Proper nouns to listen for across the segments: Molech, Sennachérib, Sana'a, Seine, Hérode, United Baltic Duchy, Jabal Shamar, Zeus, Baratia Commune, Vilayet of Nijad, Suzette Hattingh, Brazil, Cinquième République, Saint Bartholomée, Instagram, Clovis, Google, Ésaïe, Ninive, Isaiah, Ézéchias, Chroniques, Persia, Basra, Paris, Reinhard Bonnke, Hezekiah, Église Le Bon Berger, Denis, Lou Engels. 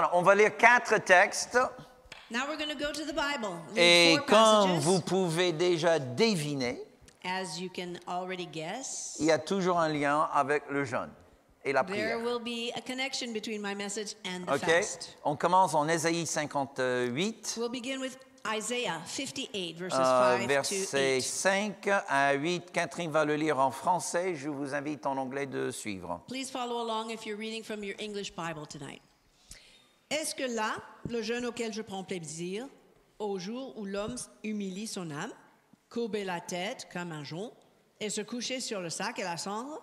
Voilà, on va lire 4 textes. Now we're going to go to the Bible. Et comme vous pouvez déjà deviner, il y a toujours un lien avec le jeûne et la prière. Okay. On commence en Ésaïe 58. We'll begin with Isaiah 58, verses 5 versets 5 à 8. Catherine va le lire en français. Je vous invite en anglais de suivre. Please follow along if you're reading from your English Bible tonight. Est-ce que là, le jeûne auquel je prends plaisir, au jour où l'homme humilie son âme, courber la tête comme un jonc et se coucher sur le sac et la cendre,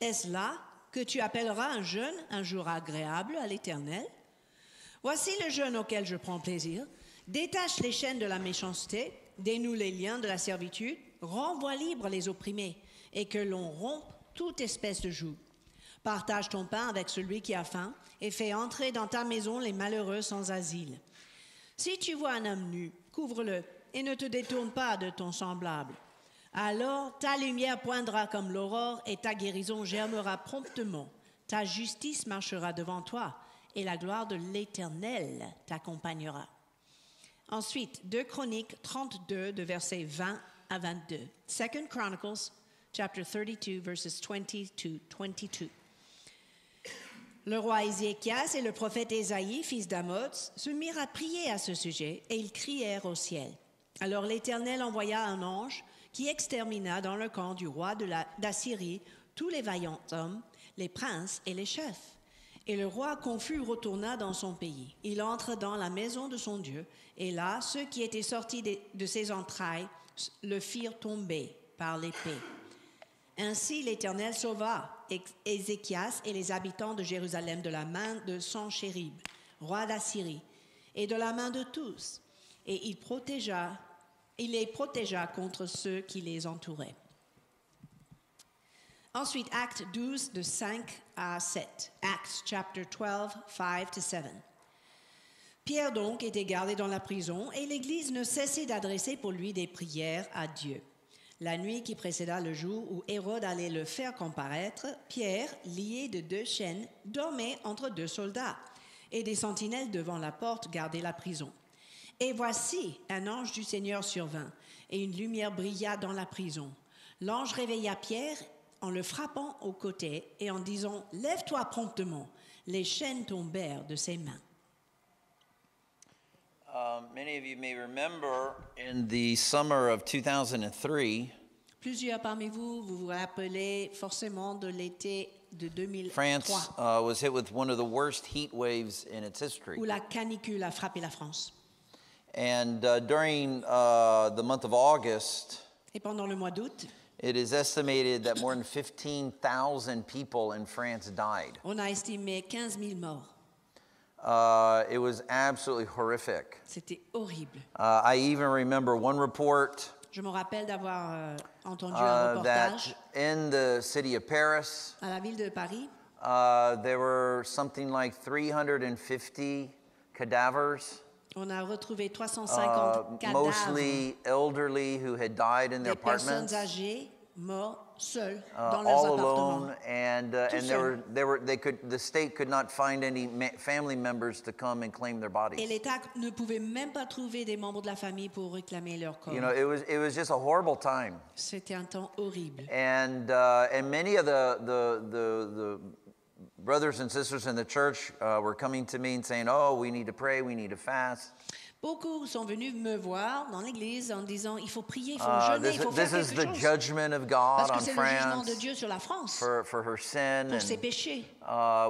est-ce là que tu appelleras un jeûne un jour agréable à l'Éternel? Voici le jeûne auquel je prends plaisir. Détache les chaînes de la méchanceté, dénoue les liens de la servitude, renvoie libre les opprimés, et que l'on rompe toute espèce de joug. Partage ton pain avec celui qui a faim, et fais entrer dans ta maison les malheureux sans asile. Si tu vois un homme nu, couvre-le, et ne te détourne pas de ton semblable. Alors ta lumière poindra comme l'aurore, et ta guérison germera promptement. Ta justice marchera devant toi, et la gloire de l'Éternel t'accompagnera. Ensuite, 2 Chroniques 32, de versets 20 à 22. 2 Chronicles, chapter 32, verses 20 to 22. Le roi Ézéchias et le prophète Ésaïe, fils d'Amoz, se mirent à prier à ce sujet, et ils crièrent au ciel. Alors l'Éternel envoya un ange qui extermina dans le camp du roi d'Assyrie tous les vaillants hommes, les princes et les chefs. Et le roi confus retourna dans son pays. Il entre dans la maison de son Dieu, et là, ceux qui étaient sortis de ses entrailles le firent tomber par l'épée. Ainsi l'Éternel sauva Ézéchias et les habitants de Jérusalem de la main de Sennachérib, roi d'Assyrie, et de la main de tous. Et il les protégea contre ceux qui les entouraient. Ensuite, Actes 12, de 5 à 7. Acts chapter 12, 5 to 7. Pierre donc était gardé dans la prison et l'Église ne cessait d'adresser pour lui des prières à Dieu. La nuit qui précéda le jour où Hérode allait le faire comparaître, Pierre, lié de 2 chaînes, dormait entre 2 soldats et des sentinelles devant la porte gardaient la prison. Et voici, un ange du Seigneur survint et une lumière brilla dans la prison. L'ange réveilla Pierre en le frappant au côté et en disant « Lève-toi promptement », les chaînes tombèrent de ses mains. Many of you may remember in the summer of 2003, plusieurs parmi vous, vous rappelez forcément de l'été de 2003. France was hit with one of the worst heat waves in its history. Où la canicule a frappé la France. And during the month of August, et pendant le mois d'août, it is estimated that more than 15,000 people in France died. On a estimé 15,000 morts. It was absolutely horrific. C'était horrible. I even remember one report. Je me rappelle d'avoir entendu un reportage. That in the city of Paris, à la ville de Paris, there were something like 350 cadavers. On a retrouvé 350 cadavres, mostly elderly who had died in their apartments. Personnes âgées mortes seules dans leurs appartements. All alone, and the state could not find any family members to come and claim their bodies. Et l'État ne pouvait même pas trouver des membres de la famille pour réclamer leur corps. You know, it was just a horrible time. C'était un temps horrible. And many of the brothers and sisters in the church were coming to me and saying, "Oh, we need to pray, we need to fast." Beaucoup sont venus me voir dans l'église en disant, il faut prier, il faut jeûner, il faut faire quelque chose. This is the judgment of God parce que c'est le jugement de Dieu sur la France for her sin pour ses péchés.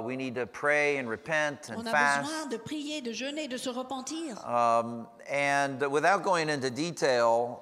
We need to pray and repent and fast. On a besoin de prier, de jeûner, de se repentir. And without going into detail,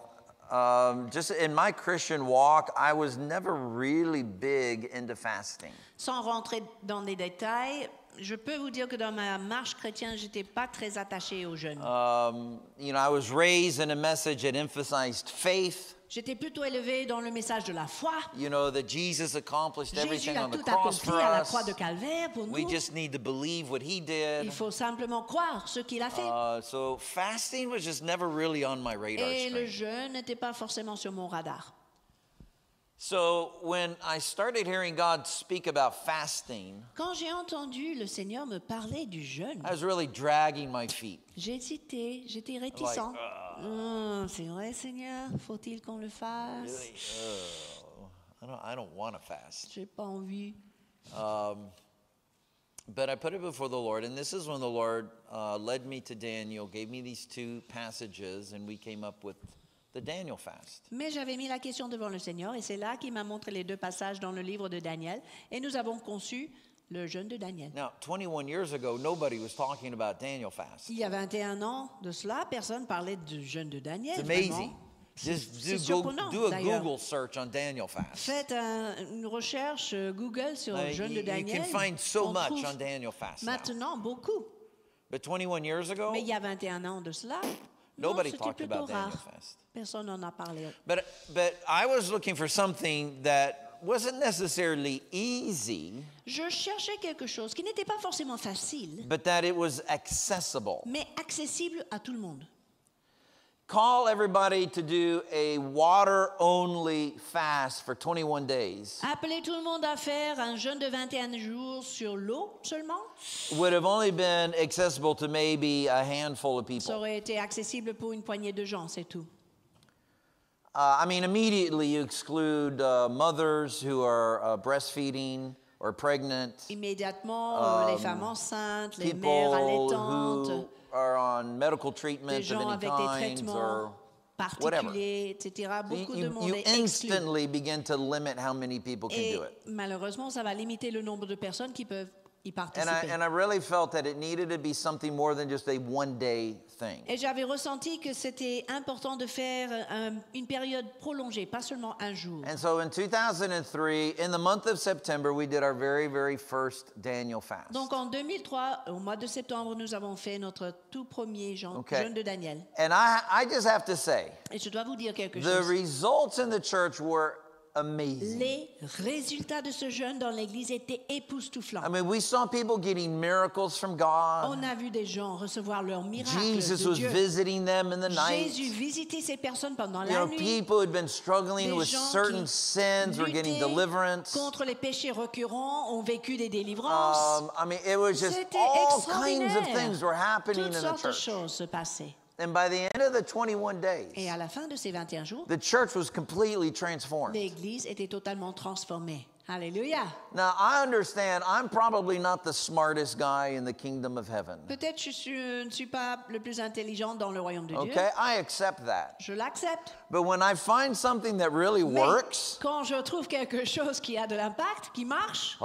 just in my Christian walk, I was never really big into fasting. Sans rentrer dans les détails, je peux vous dire que dans ma marche chrétienne, j'étais pas très attaché au jeûne. You know, I was raised in a message that emphasized faith. J'étais plutôt élevé dans le message de la foi. You know that Jesus accomplished everything on the cross for us. Jésus a tout accompli à la croix de Calvaire pour nous. We just need to believe what he did. Il faut simplement croire ce qu'il a fait. So fasting was just never really on my radar screen. Et le jeûne n'était pas forcément sur mon radar. So when I started hearing God speak about fasting, quand j'ai entendu le Seigneur me parler du jeûne, I was really dragging my feet. J'hésitais, j'étais réticent. Like, c'est vrai, Seigneur, faut-il qu'on le fasse? Really? I don't want to fast. J'ai pas envie. But I put it before the Lord, and this is when the Lord led me to Daniel, gave me these two passages, and we came up with the Daniel fast. Mais j'avais mis la question devant le Seigneur, et c'est là qu'il m'a montré les deux passages dans le livre de Daniel, et nous avons conçu le jeûne de Daniel. Now, 21 years ago, nobody was talking about Daniel fast. Il y a 21 ans de cela, personne parlait du jeûne de Daniel. It's amazing. Just do a Google search on Daniel fast. Faites une recherche Google sur le jeûne de Daniel. You can find so much on Daniel fast. Maintenant, beaucoup. But 21 years ago, mais il y a 21 ans de cela, nobody talked about Daniel fast. Personne n'en a parlé. But I was looking for something that wasn't necessarily easy. Je cherchais quelque chose qui n'était pas forcément facile. But that it was accessible. Mais accessible à tout le monde. Call everybody to do a water-only fast for 21 days. Appelez tout le monde à faire un jeûne de 21 jours sur l'eau seulement. Would have only been accessible to maybe a handful of people. Ça aurait été accessible pour une poignée de gens, c'est tout. I mean, immediately you exclude mothers who are breastfeeding or pregnant. Immédiatement, les femmes enceintes, les mères allaitantes. Are on medical treatment of any kind or whatever. You instantly begin to limit how many people can do it. Malheureusement, ça va limiter le nombre de personnes qui peuvent y participer. And I really felt that it needed to be something more than just a one-day thing. Et j'avais ressenti que c'était important de faire une période prolongée, pas seulement un jour. And so in 2003, in the month of September, we did our very first Daniel fast. Donc en 2003, au mois de septembre, nous avons fait notre tout premier jeûne de Daniel. And I just have to say, et je dois vous dire quelque chose. The results in the church were amazing. Les résultats de ce jeûne dans l'église étaient époustouflants. I mean, we saw people getting miracles from God. On a vu des gens recevoir leurs miracles de Dieu. Jesus was visiting them in the night. Jésus visitait ces personnes pendant la nuit. People who had been struggling with certain sins were getting deliverance. Contre les péchés récurrents, ont vécu des délivrances. I mean, it was just all kinds of things were happening in the church. Toutes sortes de choses se passaient. And by the end of the 21 days, et à la fin de ces 21 jours, the church was completely transformed. L'église était totalement transformée. Hallelujah. Now I understand I'm probably not the smartest guy in the kingdom of heaven. Peut-être je ne suis pas le plus intelligent dans le royaume de Dieu. Okay, I accept that. Je l'accepte. But when I find something that really works, quand je trouve quelque chose qui a de l'impact, qui marche,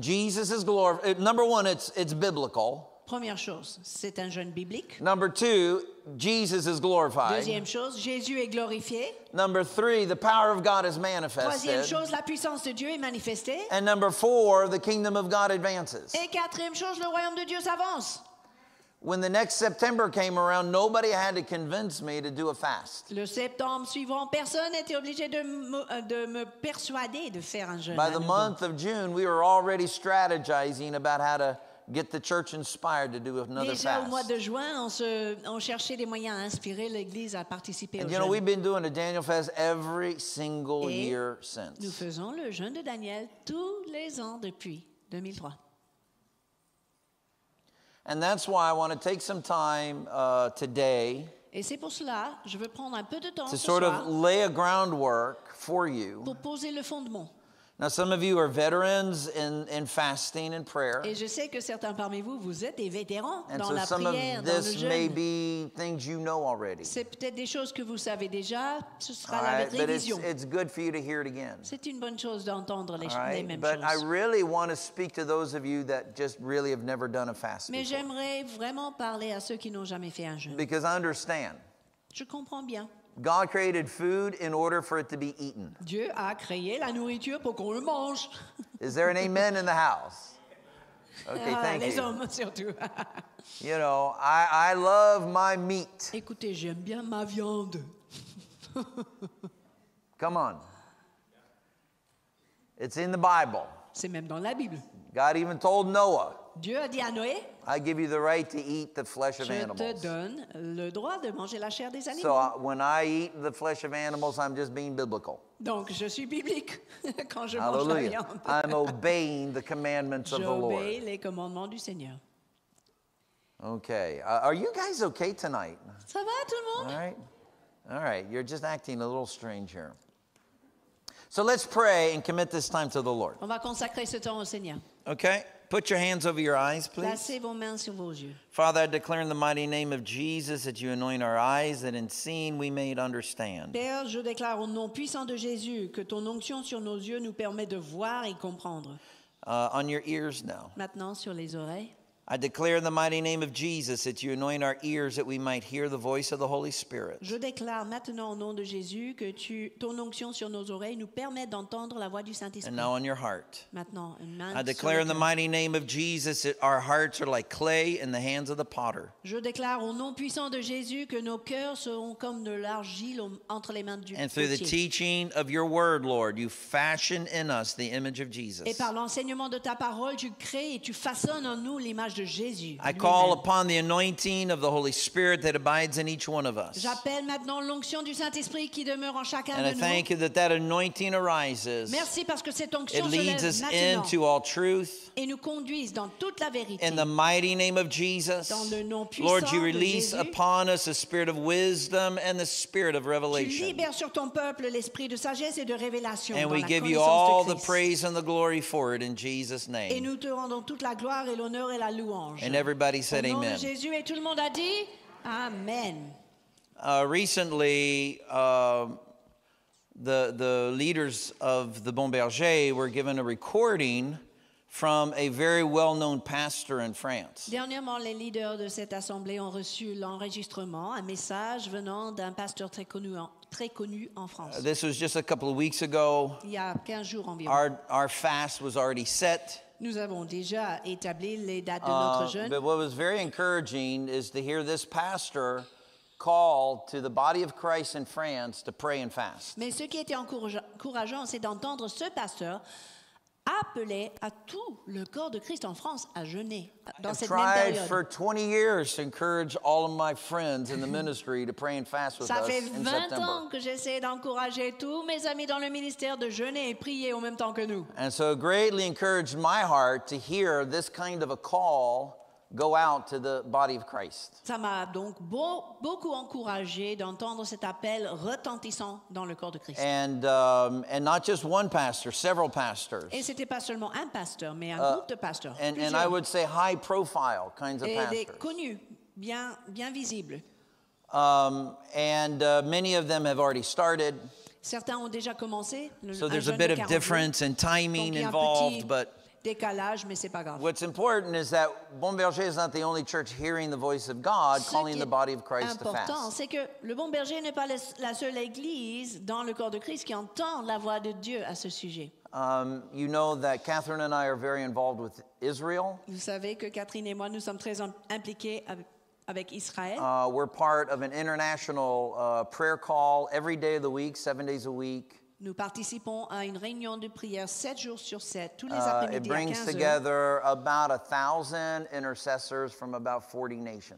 Jesus is glorified. Number one, it's biblical. Première chose, c'est un jeûne biblique. Number two, Jesus is glorified. Deuxième chose, Jésus est glorifié. Number three, the power of God is manifested. Troisième chose, la puissance de Dieu est manifestée. And number four, the kingdom of God advances. Et quatrième chose, le royaume de Dieu s'avance. When the next September came around, nobody had to convince me to do a fast. Le septembre suivant, personne n'était obligé de me persuader de faire un jeûne. By the month of June, we were already strategizing about how to get the church inspired to do another fast. Déjà au mois de juin, on cherchait des moyens à inspirer l'église à participer au jeûne. And you know, we've been doing a Daniel fast every single year since. Nous faisons le jeûne de Daniel tous les ans depuis 2003. And that's why I want to take some time today. Et c'est pour cela, je veux prendre un peu de temps ce soir. To sort of lay a groundwork for you. Pour poser le fondement. Now, some of you are veterans in fasting and prayer. Et je sais que certains parmi vous, vous êtes des vétérans dans la prière, dans le jeûne. And so some of this may be things you know already. C'est peut-être des choses que vous savez déjà. Ce sera la révision. But it's good for you to hear it again. C'est une bonne chose d'entendre les mêmes choses. But I really want to speak to those of you that just really have never done a fast. Mais j'aimerais vraiment parler à ceux qui n'ont jamais fait un jeûne. Because I understand. Je comprends bien. God created food in order for it to be eaten. Dieu a créé la nourriture pour qu'on le mange. Is there an amen in the house? Okay, thank you. Les hommes surtout. You know, I love my meat. Écoutez, j'aime bien ma viande. Come on. It's in the Bible. C'est même dans la Bible. God even told Noah. Dieu a dit à Noé, I give you the right to eat the flesh of animals. Je te donne le droit de manger la chair des animaux. So when I eat the flesh of animals, I'm just being biblical. Donc je suis biblique quand je mange la viande. I'm obeying the commandments of the Lord. J'obéis les commandements du Seigneur. Okay. Are you guys okay tonight? Ça va tout le monde? All right. You're just acting a little strange here. So let's pray and commit this time to the Lord. On va consacrer ce temps au Seigneur. Okay. Put your hands over your eyes, please. Father, I declare in the mighty name of Jesus that you anoint our eyes, that in seeing we may understand. Père, je déclare au nom puissant de Jésus que ton onction sur nos yeux nous permet de voir et comprendre. On your ears now. Maintenant sur les oreilles. I declare in the mighty name of Jesus that you anoint our ears that we might hear the voice of the Holy Spirit. Je déclare maintenant au nom de Jésus que ton onction sur nos oreilles nous permet d'entendre la voix du Saint-Esprit. And now on your heart. Maintenant, I declare in the mighty name of Jesus that our hearts are like clay in the hands of the potter. Je déclare au nom puissant de Jésus que nos cœurs seront comme de l'argile entre les mains du potier. And through the teaching of your word, Lord, you fashion in us the image of Jesus. Et par l'enseignement de ta parole, tu crées et tu façonnes en nous l'image de Jésus. I call upon the anointing of the Holy Spirit that abides in each one of us. J'appelle maintenant l'onction du Saint-Esprit qui demeure en chacun de nous. And I thank you that anointing arises. Merci parce que cette onction se lève maintenant. It leads us into all truth. Et nous conduise dans toute la vérité. In the mighty name of Jesus. Dans le nom puissant de Jésus. Lord, you release upon us a spirit of wisdom and the spirit of revelation. Tu libères sur ton peuple l'esprit de sagesse et de révélation dans la connaissance de Christ. And we give you all the praise and the glory for it in Jesus' name. Et nous te rendons toute la gloire et l'honneur et la louange. And everybody said amen. Jésus et tout le monde a dit amen. Recently the leaders of the Bon Berger were given a recording from a very well-known pastor in France. Dernièrement, les leaders de cette assemblée ont reçu l'enregistrement, un message venant d'un pasteur très connu en France. This was just a couple of weeks ago. Il y a 15 jours environ. Our fast was already set. Nous avons déjà établi les dates de notre jeûne. But what was very encouraging is to hear this pastor call to the body of Christ in France to pray and fast. Mais ce qui était encourageant, c'est d'entendre ce pasteur appeler à tout le corps de Christ en France à jeûner dans cette même période. I've tried for 20 years to encourage all of my friends in the ministry to pray and fast with us in September. Ça fait 20 ans que j'essaie d'encourager tous mes amis dans le ministère de jeûner et prier en même temps que nous. And so it greatly encouraged my heart to hear this kind of a call go out to the body of Christ. Ça m'a donc beaucoup encouragé d'entendre cet appel retentissant dans le corps de Christ. And not just one pastor, several pastors. Et c'était pas seulement un pasteur, mais un groupe de pasteurs. And I would say high profile kinds of pastors. Et des connus, bien visibles. And many of them have already started. Certains ont déjà commencé. So there's a bit of difference in timing involved, but décalage, mais c'est pas grave. What's important is that Bon Berger is not the only church hearing the voice of God calling the body of Christ to fast. Ce qui est important, c'est que le Bon Berger n'est pas la seule église dans le corps de Christ qui entend la voix de Dieu à ce sujet. You know that Catherine and I are very involved with Israel. Vous savez que Catherine et moi nous sommes très impliqués avec Israël. We're part of an international prayer call every day of the week, 7 days a week. Nous participons à une réunion de prière 7 jours sur 7 tous les après-midi à 15h.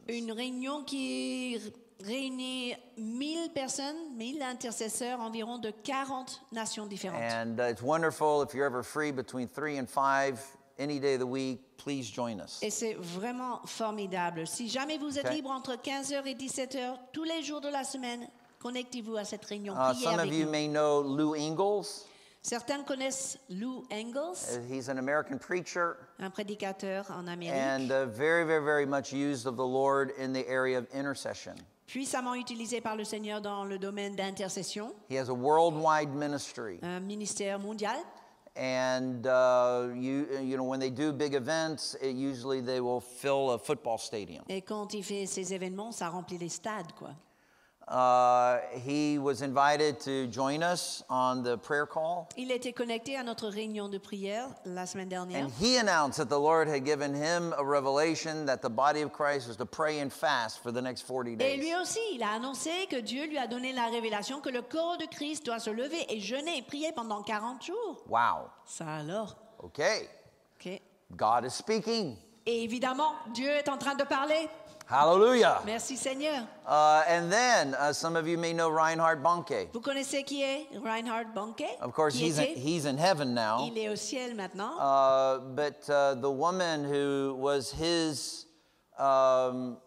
Une réunion qui réunit 1000 personnes, 1000 intercesseurs environ de 40 nations différentes. And it's wonderful if you're ever free between 3 and 5 any day of the week, please join us. Et c'est vraiment formidable. Si jamais vous êtes libre entre 15h et 17h tous les jours de la semaine, connectez-vous à cette réunion. Some of you may know Lou Engels. Certains connaissent Lou Engels. He's an American preacher. Un prédicateur en Amérique. And very, very, very much used of the Lord in the area of intercession. Puissamment utilisé par le Seigneur dans le domaine d'intercession. He has a worldwide ministry. Un ministère mondial. And you know, when they do big events, usually they will fill a football stadium. Et quand il fait ces événements, ça remplit les stades, quoi. He was invited to join us on the prayer call. Il était connecté à notre réunion de prière la semaine dernière. And he announced that the Lord had given him a revelation that the body of Christ was to pray and fast for the next 40 days. Et lui aussi, il a annoncé que Dieu lui a donné la révélation que le corps de Christ doit se lever et jeûner et prier pendant 40 jours. Wow. Ça alors. Okay. God is speaking. Et évidemment, Dieu est en train de parler. Hallelujah. Merci Seigneur. And then some of you may know Reinhard Bonnke. Vous connaissez qui est Reinhard Bonnke? Of course, he's in heaven now. Il est au ciel maintenant. But the woman who was his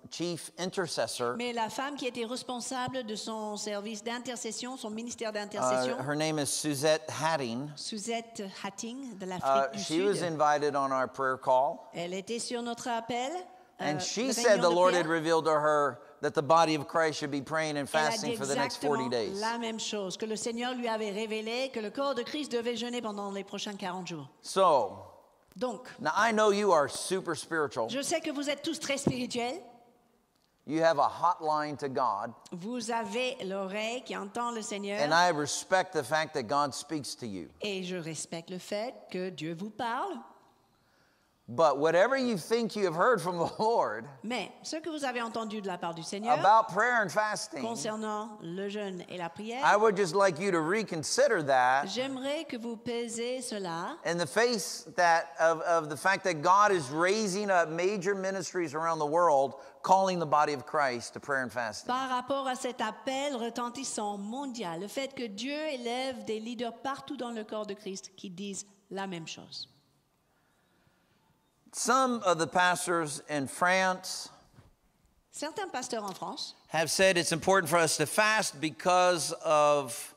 chief intercessor. Mais la femme qui était responsable de son service d'intercession, son ministère d'intercession. Her name is Suzette Hattingh. Suzette Hattingh de l'Afrique du Sud. She was invited on our prayer call. Elle était sur notre appel. And she said the Lord had revealed to her that the body of Christ should be praying and fasting for the next 40 days. La même chose que le Seigneur lui avait révélé que le corps de Christ devait jeûner pendant les prochains 40 jours. So, donc, now I know you are super spiritual. Je sais que vous êtes tous très spirituels. You have a hotline to God. Vous avez l'oreille qui entend le Seigneur. And I respect the fact that God speaks to you. Et je respecte le fait que Dieu vous parle. But whatever you think you have heard from the Lord about prayer and fasting, concernant le jeûne et la prière, I would just like you to reconsider that que vous cela in the face that of the fact that God is raising up major ministries around the world calling the body of Christ to prayer and fasting. Par rapport à cet appel retentissant mondial, le fait que Dieu élève des leaders partout dans le corps de Christ qui disent la même chose. Some of the pastors in France have said it's important for us to fast because of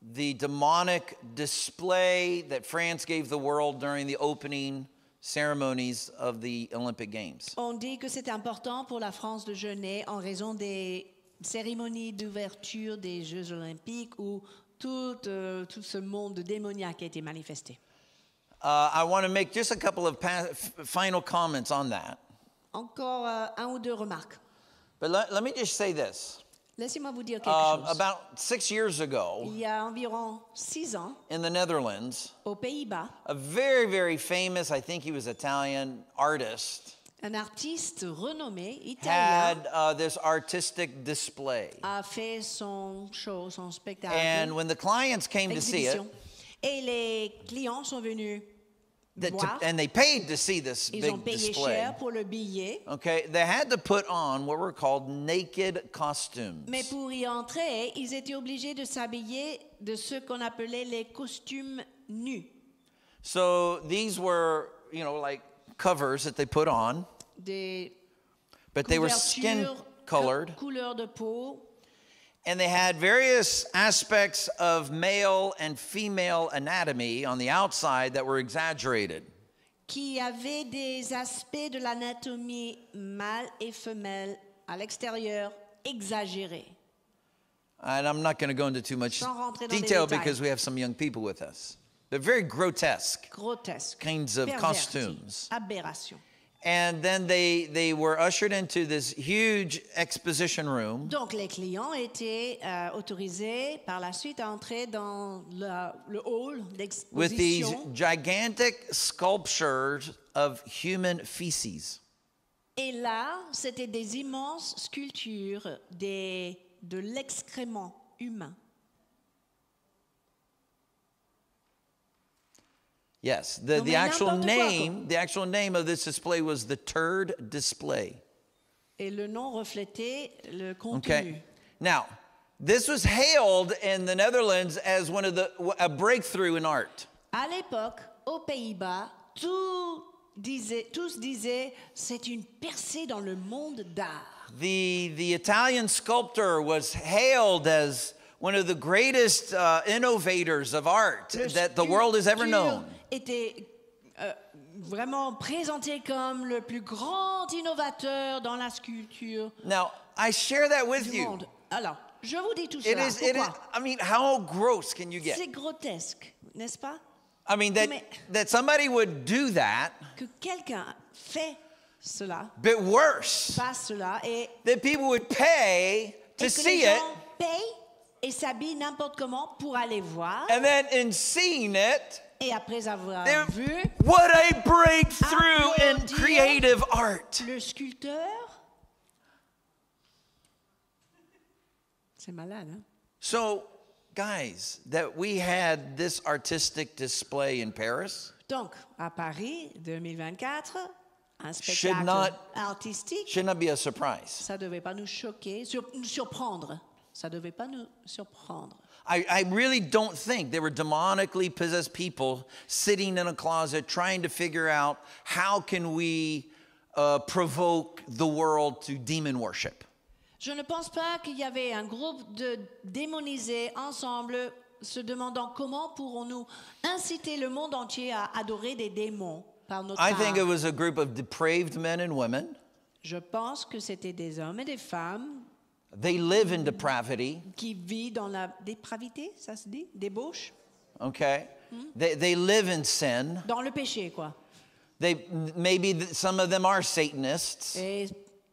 the demonic display that France gave the world during the opening ceremonies of the Olympic Games. On dit que c'est important pour la France de jeûner en raison des cérémonies d'ouverture des Jeux Olympiques où tout ce monde démoniaque a été manifesté. I want to make just a couple of final comments on that. Encore un ou deux remarques. But let me just say this. Laissez-moi vous dire quelque chose. About 6 years ago, il y a environ 6 ans, in the Netherlands, aux Pays-Bas, a very, very famous, I think he was Italian, artist. Un artiste renommé italien had this artistic display. A fait son show, son spectacle. And when the clients came to see it. Et les clients sont venus voir. And they paid to see this big display. Ils ont payé cher pour le billet. Okay, they had to put on what were called naked costumes. Mais pour y entrer, ils étaient obligés de s'habiller de ce qu'on appelait les costumes nus. So these were, you know, like covers that they put on. Des but they were skin colored. Couleur de peau. And they had various aspects of male and female anatomy on the outside that were exaggerated. Qui avait des aspects de l'anatomie mâle et femelle à l'extérieur exagérés. And I'm not going to go into too much detail because we have some young people with us. They're very grotesque kinds of costumes. Aberration. And then they were ushered into this huge exposition room. Donc les clients étaient autorisés par la suite à entrer dans le hall d'exposition. With these gigantic sculptures of human feces. Et là, c'était des immenses sculptures de l'excrément humain. Yes, the actual name of this display was the turd display. Et le nom reflétait le contenu. Okay. Now, this was hailed in the Netherlands as one of a breakthrough in art. À l'époque, aux Pays-Bas, tous disaient c'est une percée dans le monde d'art. The Italian sculptor was hailed as one of the greatest innovators of art that the world has ever known. Était vraiment présenté comme le plus grand innovateur dans la sculpture. Now, I share that with you. Alors, je vous dis tout cela. I mean, how gross can you get? C'est grotesque, n'est-ce pas? I mean, that somebody would do that. Que quelqu'un fait cela. But worse. Pas cela et that people would pay to see it. Et s'habille n'importe comment pour aller voir. And then in seeing it. Et après avoir vu, what a breakthrough in creative art! Le sculpteur, c'est malade, hein? So, guys, that we had this artistic display in Paris. Donc, à Paris, 2024, un spectacle artistique, ça ne devait pas nous choquer, nous surprendre. Ça ne devait pas nous surprendre. I really don't think there were demonically possessed people sitting in a closet trying to figure out how can we provoke the world to demon worship. Je ne pense pas qu'il y avait un groupe de démonisés ensemble se demandant comment pourrons-nous inciter le monde entier à adorer des démons par notre art. I think it was a group of depraved men and women. Je pense que c'était des hommes et des femmes. They live in depravity. Qui vit dans la dépravité, ça se dit, débauche. Okay. They live in sin. Dans le péché, quoi. Maybe some of them are Satanists. Et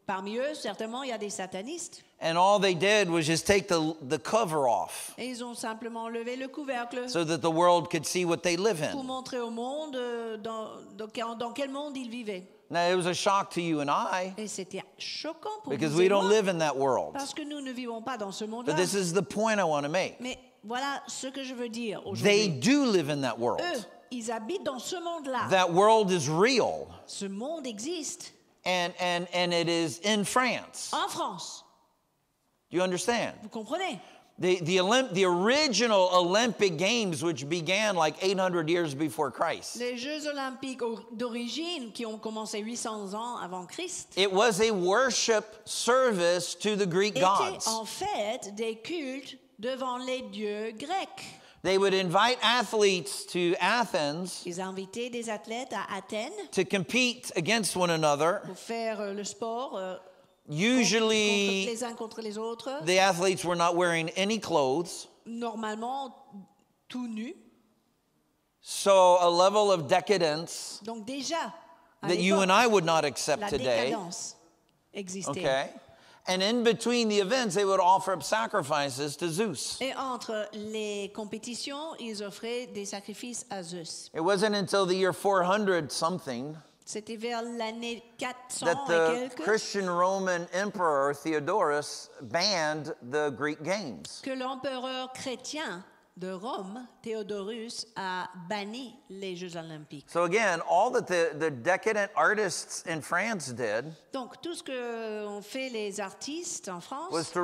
parmi eux, certainement, il y a des satanistes. And all they did was just take the cover off. Et ils ont simplement levé le couvercle. So that the world could see what they live in. Pour montrer au monde dans quel monde ils vivaient. Now, it was a shock to you and I, because we don't live in that world. But this is the point I want to make. They do live in that world. That world is real. And it is in France. Do you understand? The original Olympic Games, which began like 800 years before Christ. Les Jeux olympiques d'origine qui ont commencé 800 ans avant Christ. It was a worship service to the Greek gods. En fait, des cultes devant les dieux grecs. They would invite athletes to Athens. Ils invitaient des athlètes à Athènes. To compete against one another. Pour faire le sport. Usually, the athletes were not wearing any clothes. Normalement, tout nu. So a level of decadence that you and I would not accept today. Okay. And in between the events, they would offer up sacrifices to Zeus. Et entre les compétitions, ils offraient des sacrifices à Zeus. It wasn't until the year 400 something. C'était vers l'année 400 et quelques que l'empereur chrétien de Rome, Théodorus, a banni les Jeux olympiques. Donc tout ce que ont fait les artistes en France était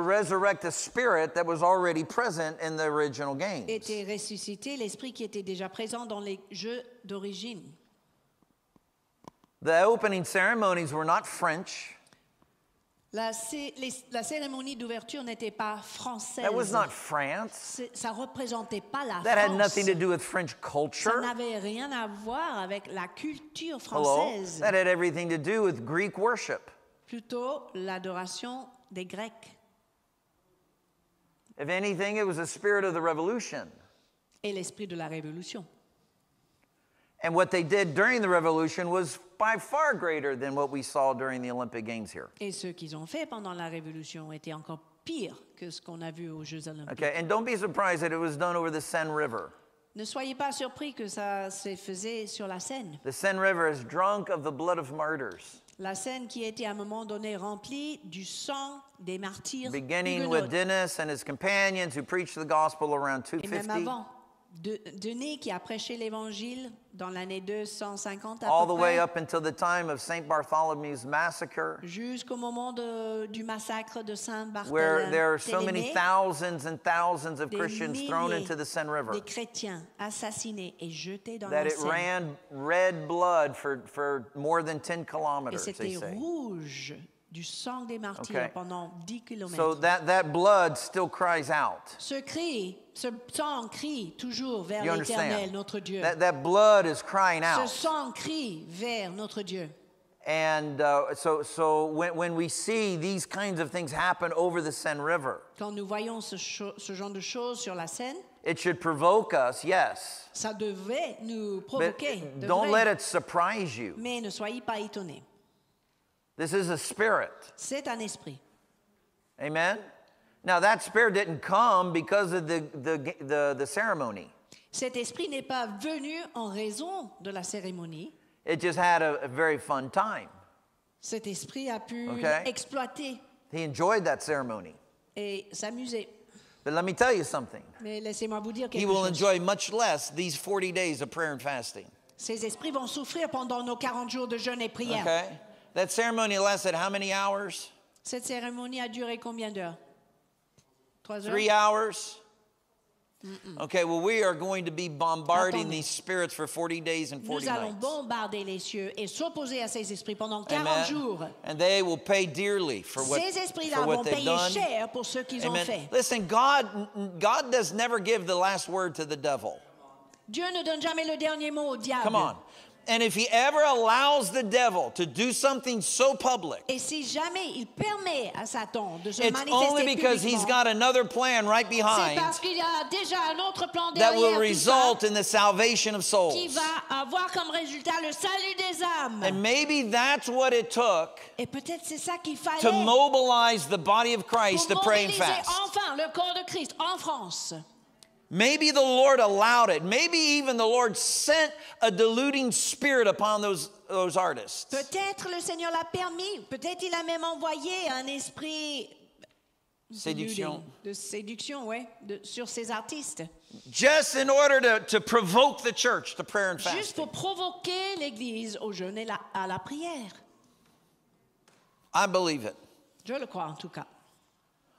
ressusciter l'esprit qui était déjà présent dans les Jeux d'origine. The opening ceremonies were not French. La cérémonie d'ouverture n'était pas française. That was not France. Ça représentait pas la France. That had nothing to do with French culture. Ça n'avait rien à voir avec la culture française. That had everything to do with Greek worship. Plutôt l'adoration des Grecs. If anything, it was the spirit of the revolution. Et l'esprit de la révolution. And what they did during the revolution was by far greater than what we saw during the Olympic Games here. Et ce qu'ils ont fait pendant la révolution était encore pire que ce qu'on a vu aux Jeux olympiques. Okay, and don't be surprised that it was done over the Seine River. Ne soyez pas surpris que ça se faisait sur la Seine. The Seine River is drunk of the blood of martyrs. La Seine qui était à un moment donné remplie du sang des martyrs. Beginning with Denis and his companions who preached the gospel around 250. Denis qui a prêché l'évangile dans l'année 250 à peu près jusqu'au moment du massacre de Saint Bartholomée, des milliers de chrétiens assassinés et jetés dans la Seine. Et c'était rouge du sang des martyrs pendant 10 kilomètres. So that blood still cries out. Ce sang crie toujours vers l'Éternel, notre Dieu. That blood is crying out. Ce sang crie vers notre Dieu. And so when we see these kinds of things happen over the Seine River. Quand nous voyons ce genre de choses sur la Seine. It should provoke us, yes. Ça devait nous provoquer. But don't let it surprise you. Mais ne soyez pas étonnés. This is a spirit. C'est un esprit. Amen. Now that spirit didn't come because of the ceremony. Cet esprit n'est pas venu en raison de la cérémonie. It just had a very fun time. Cet esprit a pu exploiter. He enjoyed that ceremony. Et s'amuser. But let me tell you something. Mais laissez-moi vous dire quelque chose. He will enjoy much less these 40 days of prayer and fasting. Ces esprits vont souffrir pendant nos 40 jours de jeûne et prière. Okay. That ceremony lasted how many hours? Cette cérémonie a duré combien d'heures? 3 heures. 3 hours. Okay, well, we are going to be bombarding these spirits for 40 days and 40 nights. Nous allons bombarder les cieux et s'opposer à ces esprits pendant 40 jours. And they will pay dearly for what they've done. Ces esprits-là vont payer cher pour ce qu'ils ont fait. Listen, God does never give the last word to the devil. Dieu ne donne jamais le dernier mot au diable. Come on. And if he ever allows the devil to do something so public, it's only because he's got another plan right behind that will result in the salvation of souls. And maybe that's what it took to mobilize the body of Christ to pray and fast. Maybe the Lord allowed it. Maybe even the Lord sent a deluding spirit upon those artists. Peut-être le Seigneur l'a permis. Peut-être il a même envoyé un esprit de séduction, ouais, sur ces artistes. Just in order to provoke the church to prayer and fasting. Juste pour provoquer l'Église au jeûne et à la prière. I believe it. Je le crois en tout cas.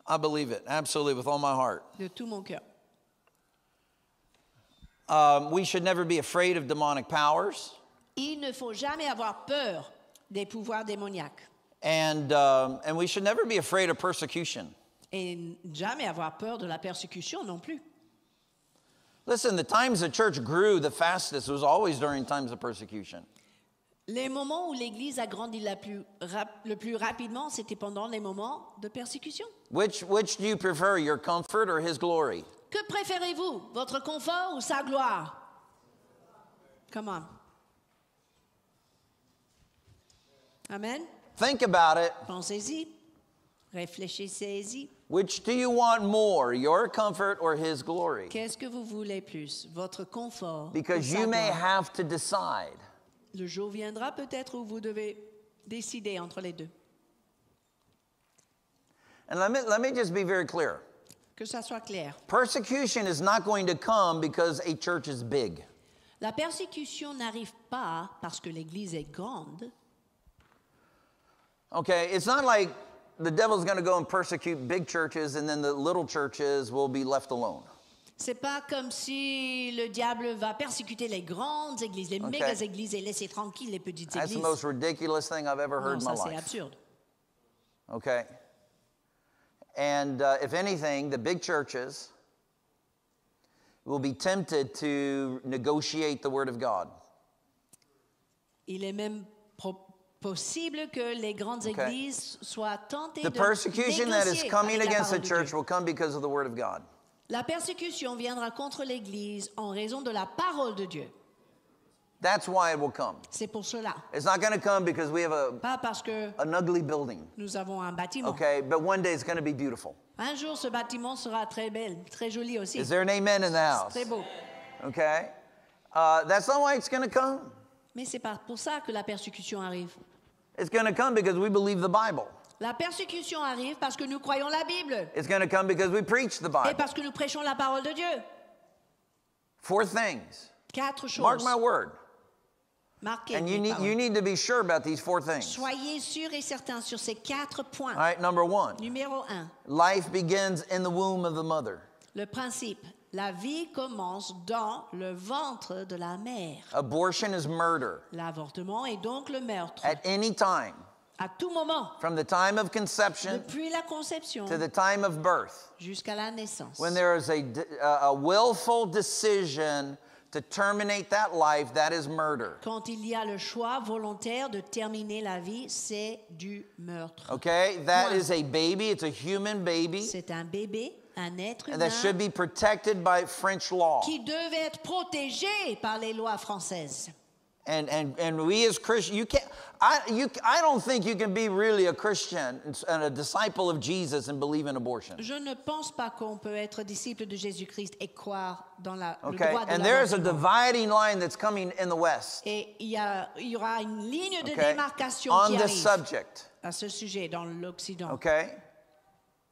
I believe it absolutely with all my heart. De tout mon cœur. We should never be afraid of demonic powers. Il ne faut jamais avoir peur des pouvoirs démoniaques. And we should never be afraid of persecution. Et jamais avoir peur de la persécution non plus. Listen, the times the church grew the fastest was always during times of persecution. Les moments où l'Église a grandi le plus rapidement, c'était pendant les moments de persécution. Which do you prefer, your comfort or His glory? Que préférez-vous, votre confort ou sa gloire? Come on. Amen. Think about it. Pensez-y. Réfléchissez-y. Which do you want more, your comfort or His glory? Qu'est-ce que vous voulez plus, votre confort? Because you may have to decide. Le jour viendra peut-être où vous devez décider entre les deux. And let me just be very clear. Que ça soit clair. Persecution is not going to come because a church is big. La persécution n'arrive pas parce que l'église est grande. Okay, it's not like the devil's going to go and persecute big churches and then the little churches will be left alone. C'est pas comme si le diable va persécuter les grandes églises, les méga églises et laisser tranquilles les petites églises. That's the most ridiculous thing I've ever heard in my life. Non, ça c'est absurde. Okay. And if anything, the big churches will be tempted to negotiate the Word of God. Il est même possible que les grandes églises soient tentées de négocier. The persecution that is coming against the church will come because of the Word of God. La persécution viendra contre l'Église en raison de la parole de Dieu. That's why it will come. C'est pour cela. It's not going to come because we have an ugly building. Nous avons un bâtiment. Okay, but one day it's going to be beautiful. Un jour, ce bâtiment sera très belle, très joli aussi. Is there an amen in the house? Très beau. Okay, that's not why it's going to come. Mais c'est pas pour ça que la persécution arrive. It's going to come because we believe the Bible. La persécution arrive parce que nous croyons la Bible. It's going to come because we preach the Bible. Et parce que nous prêchons la parole de Dieu. 4 things. 4 choses. Mark my word. And you need to be sure about these 4 things. Soyez sûr et certain sur ces 4 points. All right, number 1. Numéro 1. Life begins in the womb of the mother. Le principe, la vie commence dans le ventre de la mère. Abortion is murder. L'avortement est donc le meurtre. At any time. À tout moment. From the time of conception. Depuis la conception. To the time of birth. Jusqu'à la naissance. When there is a willful decision to terminate that life, that is murder. Quand il y a le choix volontaire de terminer la vie, c'est du meurtre. Okay, that is a baby. It's a human baby. C'est un bébé, un être humain. And that should be protected by French law. Qui devait être protégé par les lois françaises. And we as Christians, I don't think you can be really a Christian and a disciple of Jesus and believe in abortion. Je ne pense pas qu'on peut être disciple de Jésus-Christ et croire dans le droit de l'avortement. And there's a dividing line that's coming in the West. Et il y aura une ligne de démarcation qui arrive. On this subject. À ce sujet dans l'Occident. Okay.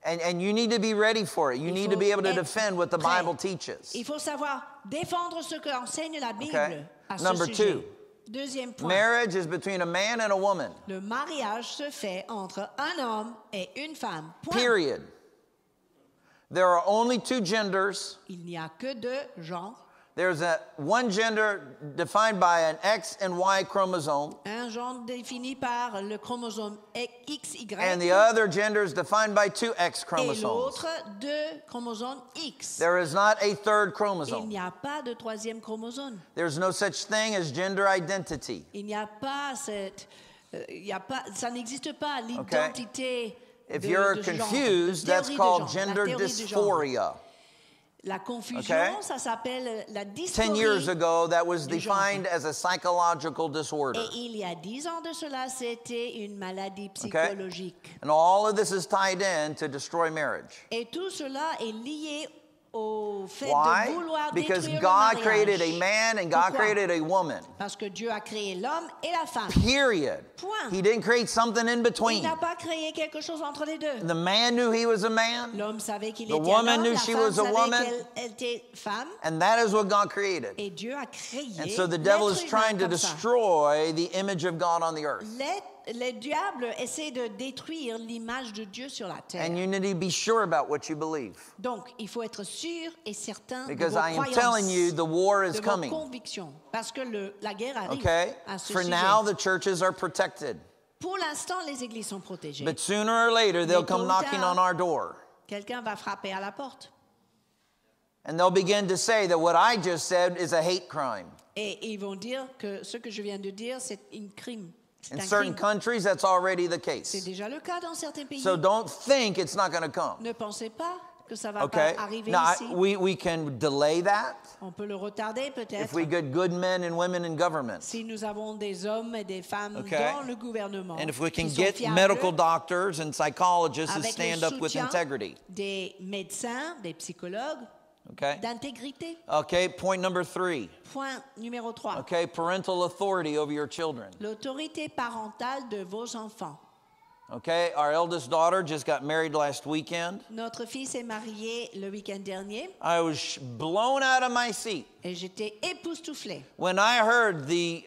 And you need to be ready for it. You need to be able to defend what the Bible teaches. Il faut savoir défendre ce que enseigne la Bible à ce sujet. Number 2. Deuxième point. Marriage is between a man and a woman. Le mariage se fait entre un homme et une femme. Point. Period. There are only two genders. Il n'y a que deux genres. There's one gender defined by an X and Y chromosome. Un genre défini par le chromosome XY. And the other gender is defined by two X chromosomes. Et l'autre, deux chromosomes X. There is not a third chromosome. Il n'y a pas de troisième chromosome. There's no such thing as gender identity. Il n'y a pas cette, ça n'existe pas l'identité de genre. If you're confused, that's called gender dysphoria. La confusion, ça s'appelle la dysphorie. 10 years ago, that was defined as a psychological disorder. Et il y a 10 ans de cela, c'était une maladie psychologique. And all of this is tied in to destroy marriage. Et tout cela est lié au fait de vouloir détruire le mariage. Because God created a man and God created a woman. Parce que Dieu a créé l'homme et la femme. Period. Point. He didn't create something in between. Il n'a pas créé quelque chose entre les deux. The man knew he was a man. L'homme savait qu'il était un homme. The woman knew she was a woman. Elle était femme. And that is what God created. Et Dieu a créé. And so the devil is trying to destroy the image of God on the earth. Le diable essaie de détruire l'image de Dieu sur la terre. And you need to be sure about what you believe. Donc, il faut être sûr et certain de vos croyances, de vos convictions, parce que la guerre arrive. À ce sujet. Now, the churches are protected. Pour l'instant, les églises sont protégées. But sooner or later, they'll come knocking on our door. Quelqu'un va frapper à la porte. And they'll begin to say that what I just said is a hate crime. Et ils vont dire que ce que je viens de dire, c'est un crime. In certain countries, that's already the case. C'est déjà le cas dans certains pays. So don't think it's not going to come. Ne pensez pas que ça va pas arriver ici. Now, we can delay that. On peut le retarder peut-être. If we get good men and women in government. Si nous avons des hommes et des femmes dans le gouvernement. And if we can get medical doctors and psychologists to stand up with integrity. Des médecins, des psychologues. D'intégrité. Point number 3. Point numéro 3. Parental authority over your children. L'autorité parentale de vos enfants. Our eldest daughter just got married last weekend. Notre fils est marié le week-end dernier. I was blown out of my seat. Et j'étais époustouflé. When I heard the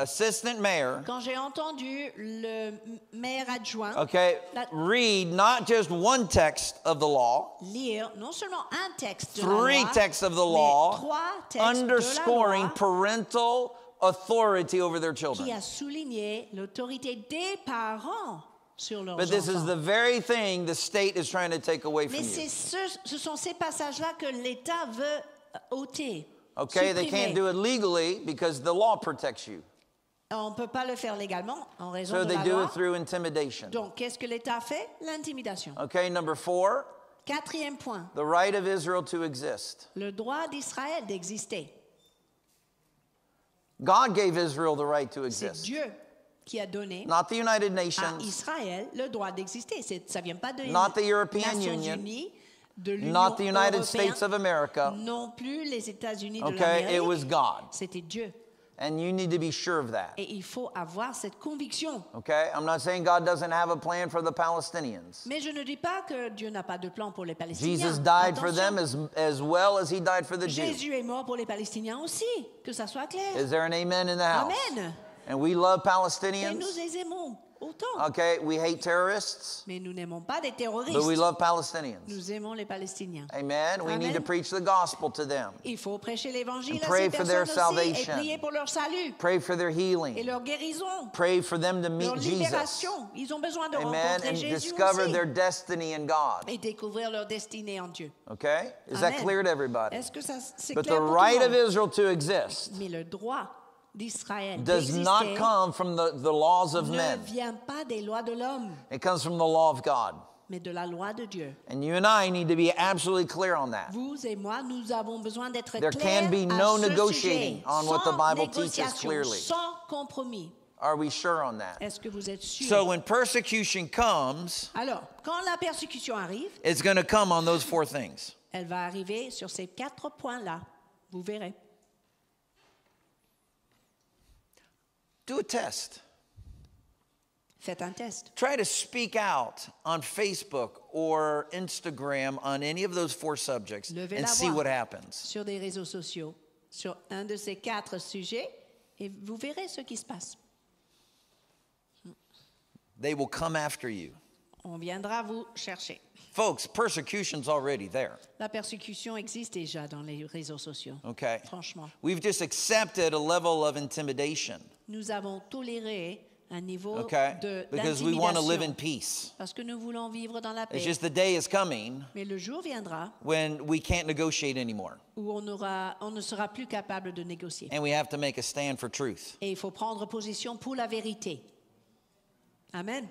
assistant mayor. Quand j'ai entendu le maire adjoint. Read not just one text of the law. Lire non seulement un texte de la loi. 3 texts of the law. Underscoring parental authority over their children. Qui a souligné l'autorité des parents sur leurs enfants. But this is the very thing the state is trying to take away from you. Mais ce sont ces passages-là que l'État veut ôter. They can't do it legally because the law protects you. On peut pas le faire légalement en raison de la loi. So they do it through intimidation. Donc qu'est-ce que l'État fait? L'intimidation. Number 4. Quatrième point. The right of Israel to exist. Le droit d'Israël d'exister. God gave Israel the right to exist. C'est Dieu qui a donné not the United Nations, à Israël le droit d'exister. Ça vient pas de Nations Unies, de l'Union européenne, non plus les États-Unis de l'Amérique. C'était Dieu. And you need to be sure of that. Et il faut avoir cette conviction. I'm not saying God doesn't have a plan for the Palestinians. Mais je ne dis pas que Dieu n'a pas de plan pour les Palestiniens. Jesus died for them as well as he died for the Jews. Jésus est mort pour les Palestiniens aussi, que ça soit clair. Is there an amen in the house? Amen. And we love Palestinians. Et nous les aimons autant. We hate terrorists. Mais nous n'aimons pas des terroristes. But we love Palestinians. Nous aimons les Palestiniens. Amen. We need to preach the gospel to them. Il faut prêcher l'évangile à ces personnes aussi et prier pour leur salut. Pray for their healing. Et leur guérison. Pray for them to meet Jesus. Ils ont besoin de rencontrer Jésus. And discover their destiny in God. Et découvrir leur destinée en Dieu. Is that clear to everybody? Est-ce que ça c'est clair pour tout le monde? But the right of Israel to exist. Mais le droit does not come from the laws of men. It comes from the law of God. Mais de la loi de Dieu. And you and I need to be absolutely clear on that. Vous et moi, nous avons besoin d'être clairs. There can be no negotiating on what the Bible teaches clearly. Sans compromis. Are we sure on that? Est-ce que vous êtes sûr? So when persecution comes, alors quand la persécution arrive, it's going to come on those 4 things. Elle va arriver sur ces 4 points-là. Vous verrez. Do a test. Faites un test. Try to speak out on Facebook or Instagram on any of those four subjects and see what happens. Sur des réseaux sociaux, sur un de ces quatre sujets, et vous verrez ce qui se passe. They will come after you. On viendra vous chercher. Folks, persecution's already there. La persécution existe déjà dans les réseaux sociaux. Okay. Franchement. We've just accepted a level of intimidation. Nous avons toléré un niveau de d'intimidation. Parce que nous voulons vivre dans la paix. It's just the day is coming. Mais le jour viendra. When we can't negotiate anymore. Où on ne sera plus capable de négocier. And we have to make a stand for truth. Et il faut prendre position pour la vérité. Amen.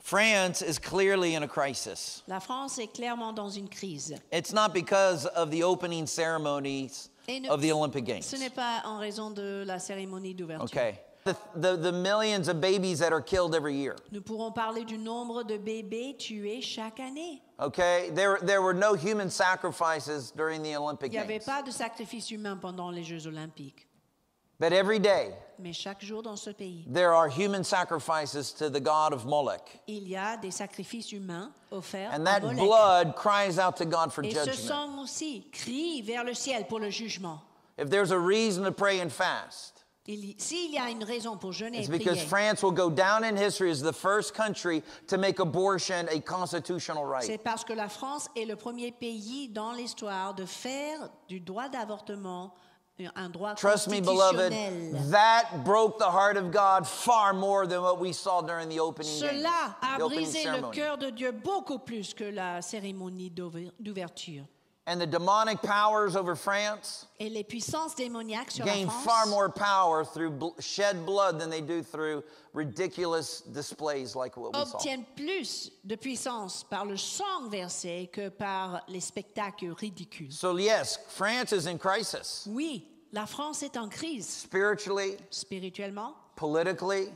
France is clearly in a crisis. La France est clairement dans une crise. It's not because of the opening ceremonies of the Olympic Games. Ce n'est pas en raison de la cérémonie d'ouverture. Okay. The millions of babies that are killed every year. Nous pourrons parler du nombre de bébés tués chaque année. Okay, there were no human sacrifices during the Olympic Games. Il n'y avait pas de sacrifice humain pendant les Jeux Olympiques. But every day, mais chaque jour dans ce pays, there are human sacrifices to the god of Molech. Il y a des sacrifices humains offerts à Molech. And that blood cries out to God for judgment. Et ce sang aussi crie vers le ciel pour le jugement. If there's a reason to pray and fast, s'il y a une raison pour jeûner et prier, it's because France will go down in history as the first country to make abortion a constitutional right. C'est parce que la France est le premier pays dans l'histoire de faire du droit d'avortement. Trust me, beloved, that broke the heart of God far more than what we saw during the opening ceremony. Cela a brisé le cœur de Dieu beaucoup plus que la cérémonie d'ouverture. And the demonic powers over France gain far more power through shed blood than they do through ridiculous displays like what we saw. Obtiennent plus de puissance par le sang versé que par les spectacles ridicules. So yes, France is in crisis. Oui, la France est en crise. Spiritually, spirituellement, politically,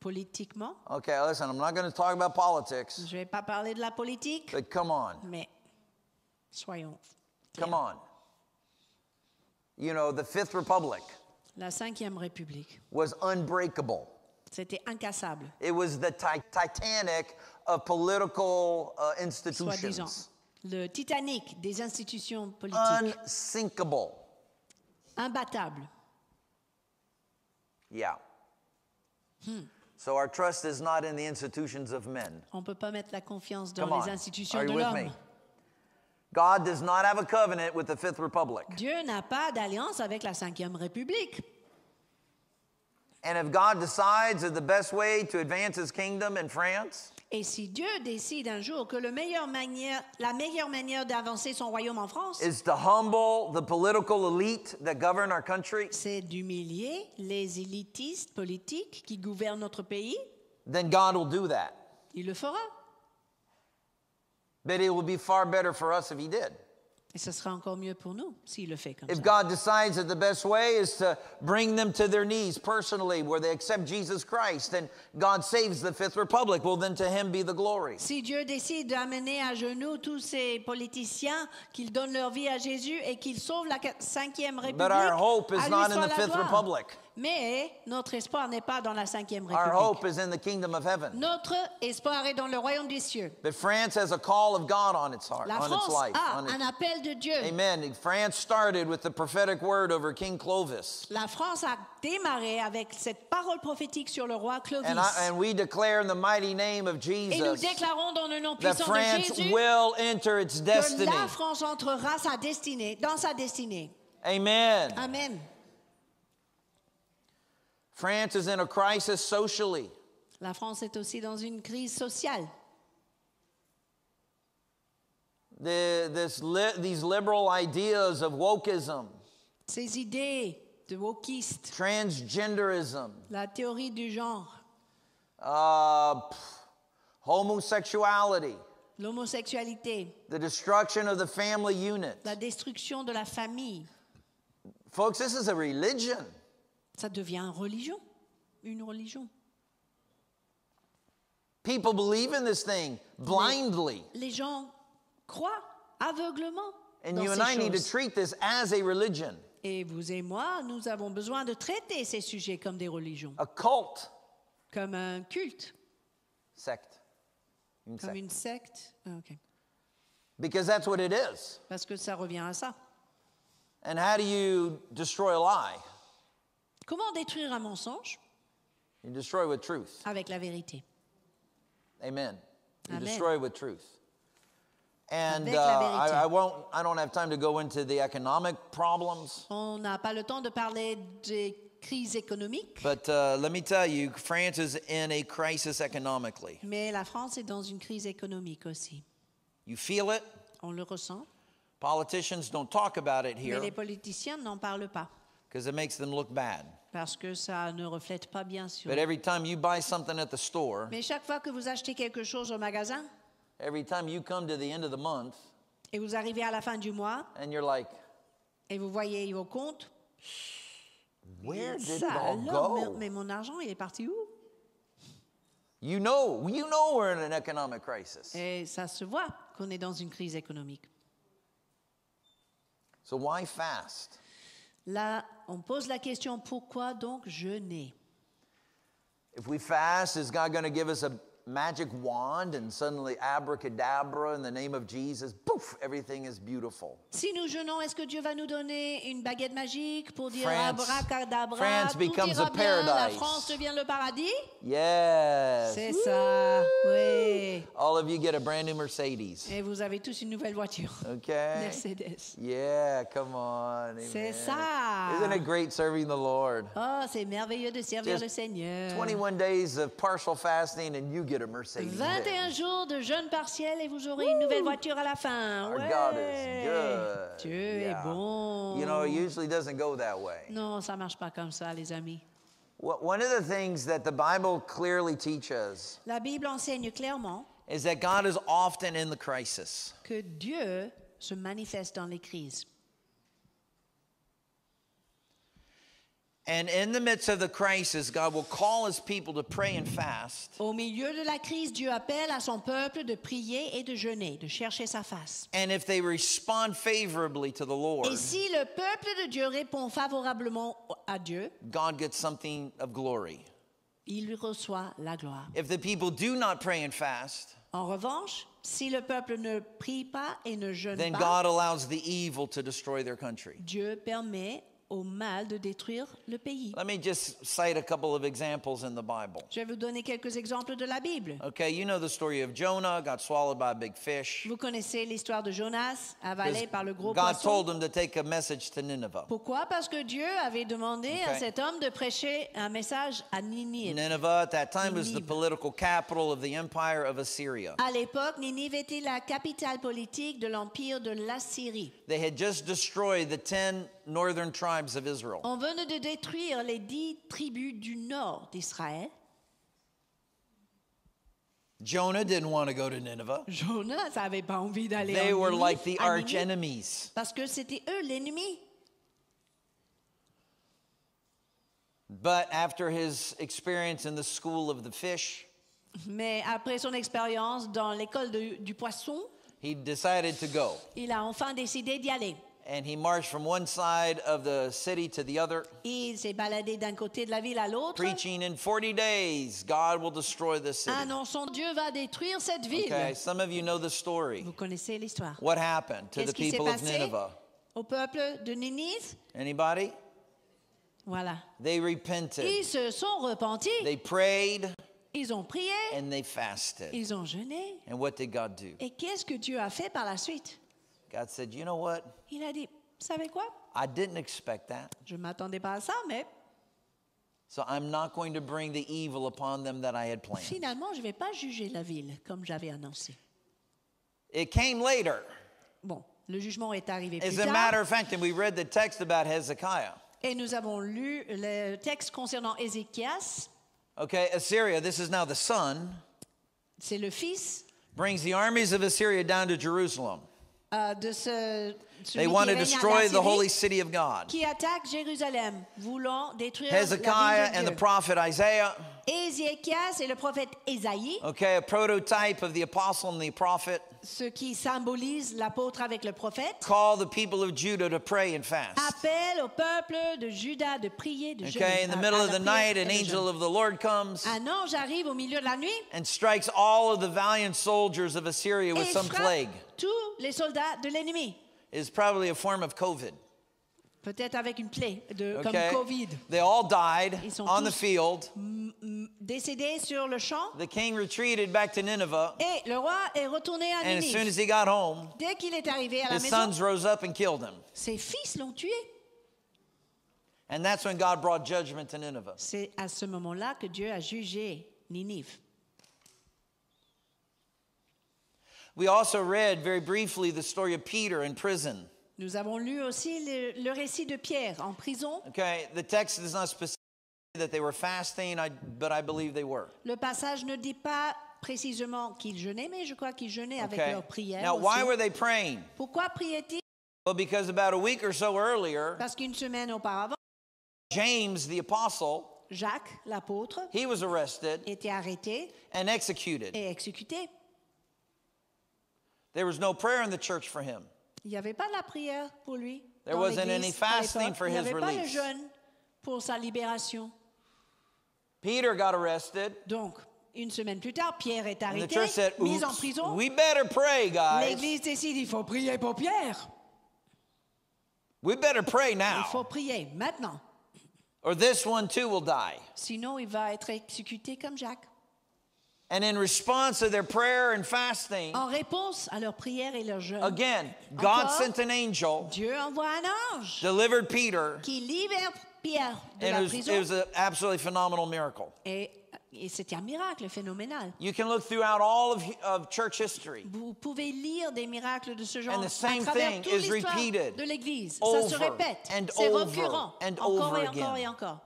politiquement. Okay, listen, I'm not going to talk about politics. Je vais pas parler de la politique. But come on. Mais soyons. Come on. You know, the Fifth Republic. La Cinquième République. Was unbreakable. C'était incassable. It was the Titanic of political institutions. Le Titanic des institutions politiques. Unsinkable. Imbattable. Yeah. So our trust is not in the institutions of men. On peut pas mettre la confiance dans les institutions de l'homme. God does not have a covenant with the Fifth Republic. Dieu n'a pas d'alliance avec la Cinquième République. And if God decides that the best way to advance His kingdom in France, et si Dieu décide un jour que la meilleure manière d'avancer son royaume en France, is to humble the political elite that govern our country, c'est d'humilier les élitistes politiques qui gouvernent notre pays, then God will do that. Il le fera. But it will be far better for us if he did. Et ce sera encore mieux pour nous s'il le fait comme ça. If God decides that the best way is to bring them to their knees personally, where they accept Jesus Christ, and God saves the Fifth Republic, well then to him be the glory. Si Dieu décide d'amener à genoux tous ces politiciens, qu'ils donnent leur vie à Jésus et qu'ils sauvent la Cinquième République. But our hope is not in the Fifth Republic. Mais notre espoir n'est pas dans la Cinquième République. Our hope is in the kingdom of heaven. Notre espoir est dans le royaume des cieux. But France has a call of God on its heart, on its life. La France a un appel de Dieu. Amen. France started with the prophetic word over King Clovis. La France a démarré avec cette parole prophétique sur le roi Clovis. And we declare in the mighty name of Jesus. Et nous déclarons dans le nom puissant de Jésus que la France entrera dans sa destinée. Amen. Amen. France is in a crisis socially. La France est aussi dans une crise sociale. These liberal ideas of wokeism. Ces idées de wokistes. Transgenderism. La théorie du genre. Homosexuality. L'homosexualité. The destruction of the family unit. La destruction de la famille. Folks, this is a religion. Ça devient une religion, une religion. People believe in this thing blindly. Les gens croient aveuglement dans ces choses. Et vous et moi, nous avons besoin de traiter ces sujets comme des religions. A cult. Comme un culte. Secte. Une secte. Comme une secte. Ah, okay. Because that's what it is. Parce que ça revient à ça. And how do you destroy a lie? Comment détruire un mensonge? You destroy with truth. Avec la vérité. Amen. You Amen. Destroy with truth. And I don't have time to go into the economic problems. On n'a pas le temps de parler des crises économiques. But let me tell you, France is in a crisis economically. Mais la France est dans une crise économique aussi. You feel it. On le ressent. Politicians don't talk about it here. Mais les politiciens n'en parlent pas. Because it makes them look bad. Parce que ça ne reflète pas bien sûr. But every time you buy something at the store. Mais chaque fois que vous achetez quelque chose au magasin. Every time you come to the end of the month. Et vous arrivez à la fin du mois. And you're like. Et vous voyez vos comptes. Where did it all go? Mais mon argent, il est parti où? You know we're in an economic crisis. Et ça se voit qu'on est dans une crise économique. So why fast? Là, on pose la question, pourquoi donc jeûner? If we fast, is God going to give us a magic wand and suddenly abracadabra in the name of Jesus, poof, everything is beautiful? Si nous jeûnons, est-ce que Dieu va nous donner une baguette magique pour dire abracadabra? France becomes a paradise. La France devient le paradis? Yes. C'est ça. Oui. All of you get a brand new Mercedes. Et vous avez tous une nouvelle voiture. Okay. Mercedes. Yeah, come on. C'est ça. Isn't it great serving the Lord? Oh, c'est merveilleux de servir le Seigneur. 21 days of partial fasting and you get a Mercedes. 21 jours de jeûne partiel et vous aurez une nouvelle voiture à la fin. Ouais. Our God is good. Dieu est bon. You know, it usually doesn't go that way. Non, ça marche pas comme ça, les amis. One of the things that the Bible clearly teaches. La Bible enseigne clairement. Is that God is often in the crisis. Que Dieu se manifeste dans les crises. And in the midst of the crisis, God will call His people to pray and fast. Au milieu de la crise, Dieu appelle à son peuple de prier et de jeûner, de chercher sa face. And if they respond favorably to the Lord, et si le peuple de Dieu répond favorablement à Dieu, God gets something of glory. Il lui reçoit la gloire. If the people do not pray and fast, en revanche, si le peuple ne prie pas et ne jeûne then pas, God allows the evil to destroy their country. Dieu permet au mal de détruire le pays. Let me just cite a couple of examples in the Bible. Je vais vous donner quelques exemples de la Bible. Okay, you know the story of Jonah got swallowed by a big fish. Vous connaissez l'histoire de Jonas avalé par le gros poisson. God told him to take a message to Nineveh. Pourquoi? Parce que Dieu avait demandé à cet homme de prêcher un message à Ninive. Nineveh at that time was the political capital of the empire of Assyria. À l'époque, Ninive était la capitale politique de l'empire de l'Assyrie. They had just destroyed the 10 northern tribes of Israel. On venait de détruire les 10 tribus du nord d'Israël. Jonah didn't want to go to Nineveh. Jonas n'avait pas envie d'aller. They were like the arch enemies. Parce que c'était eux l'ennemi. But after his experience in the school of the fish, mais après son expérience dans l'école du poisson, he decided to go. Il a enfin décidé d'y aller. And he marched from one side of the city to the other. Il s'est baladé d'un côté de la ville à l'autre. Preaching in 40 days, God will destroy this city. Annonçant Dieu va détruire cette ville. Okay, some of you know the story. Vous connaissez l'histoire. What happened to the people of Nineveh? Au peuple de Ninive? Anybody? Voilà. They repented. Ils se sont repentis. They prayed. Ils ont prié. And they fasted. Ils ont jeûné. And what did God do? Et qu'est-ce que Dieu a fait par la suite? God said, you know what? Il a dit, vous savez quoi? I didn't expect that. Je m'attendais pas à ça, mais. So I'm not going to bring the evil upon them that I had planned. Finalement, je vais pas juger la ville comme j'avais annoncé. It came later. Bon, le jugement est arrivé plus tard. As a matter of fact, and we read the text about Hezekiah. Et nous avons lu le texte concernant Ézéchias. Okay, Assyria, this is now the son. C'est le fils. Brings the armies of Assyria down to Jerusalem. de ce celui qui attaque Jérusalem, voulant détruire la ville de Dieu. Ézéchias et le prophète Ésaïe. A prototype of the apostle and the prophet. Ce qui symbolise l'apôtre avec le prophète. Call the people of Judah to pray and fast. Appelle au peuple de Juda de prier, de jeûner. In the middle of the night, an angel of the Lord comes. Un ange arrive au milieu de la nuit. And strikes all of the valiant soldiers of Assyria with some plague. Tous les soldats de l'ennemi. Is probably a form of COVID. Peut-être avec une plaie comme Covid. They all died on the field. Décédés sur le champ. The king retreated back to Nineveh. Et le roi est retourné à Ninive. And as soon as he got home, dès qu'il est arrivé à la maison, his sons rose up and killed him. Ses fils l'ont tué. And that's when God brought judgment to Nineveh. C'est à ce moment-là que Dieu a jugé Ninive. We also read very briefly the story of Peter in prison. Nous avons lu aussi le récit de Pierre en prison. The text is not specific that they were fasting, but I believe they were. Le passage ne dit pas précisément qu'ils jeûnaient, mais je crois qu'ils jeûnaient avec leur prière. Now, why were they praying? Pourquoi priaient-ils? Well, because about a week or so earlier, parce qu'une semaine auparavant, James the apostle, Jacques l'apôtre, he was arrested, était arrêté, and executed. Et exécuté. There was no prayer in the church for him. Il n'y avait pas de la prière pour lui. There wasn't any fasting for his release. Il n'y avait pas de jeûne pour sa libération. Peter got arrested. Donc, une semaine plus tard, Pierre est arrêté, mis en prison. We better pray, guys. L'Église décide, il faut prier pour Pierre. We better pray now. Il faut prier maintenant. Or this one too will die. Sinon, il va être exécuté comme Jacques. And in response to their prayer and fasting, en réponse à leur prière et leur jeûne, again, God sent an angel, Dieu envoie un ange, delivered Peter, qui libère Pierre de la prison. It was an absolutely phenomenal miracle. Et c'était un miracle phénoménal. You can look throughout all of church history. Vous pouvez lire des miracles de ce genre. And the same thing is repeated de l'Église. Ça se répète. C'est récurrent. Encore et encore et encore.